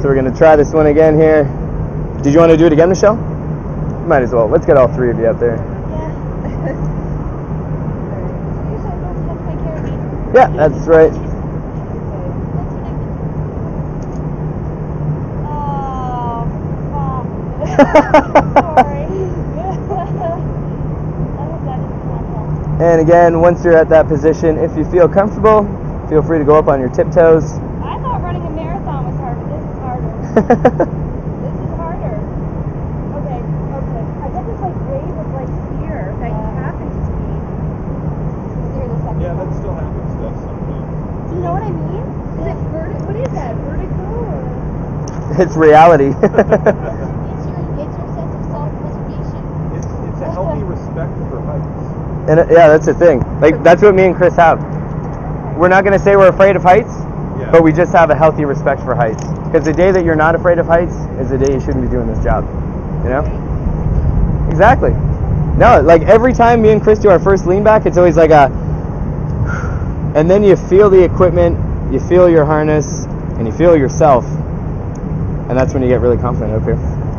So we're going to try this one again here. Did you want to do it again, Michelle? Might as well. Let's get all three of you up there. Yeah. Yeah, that's right. And again, once you're at that position, if you feel comfortable, feel free to go up on your tiptoes. I thought running a marathon was hard, but this is harder. This is harder. Okay, okay. I guess it's like wave of like fear that happens to me. Yeah, that still happens to us sometimes. Do you know what I mean? Is it vertigo? What is that? Vertigo? Or? It's reality. And yeah, that's the thing. Like, that's what me and Chris have. We're not going to say we're afraid of heights, but we just have a healthy respect for heights. Because the day that you're not afraid of heights is the day you shouldn't be doing this job. You know? Exactly. No, like every time me and Chris do our first lean back, it's always like a... And then you feel the equipment, you feel your harness, and you feel yourself. And that's when you get really confident up here.